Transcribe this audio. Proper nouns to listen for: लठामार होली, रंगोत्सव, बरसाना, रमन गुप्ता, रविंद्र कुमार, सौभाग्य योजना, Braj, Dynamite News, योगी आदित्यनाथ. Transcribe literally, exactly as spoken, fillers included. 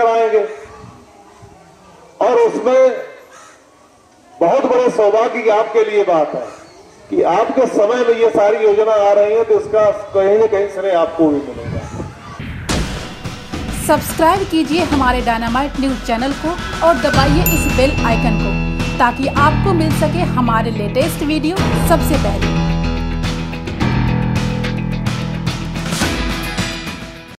कराएंगे। और उसमें बहुत बड़े सौभाग्य की आपके लिए बात है कि आपके समय में ये सारी योजना आ रही है, तो इसका कहीं न कहीं श्रेय आपको भी मिलेगा। सब्सक्राइब कीजिए हमारे डायनामाइट न्यूज चैनल को और दबाइए इस बेल आइकन को ताकि आपको मिल सके हमारे लेटेस्ट वीडियो सबसे पहले।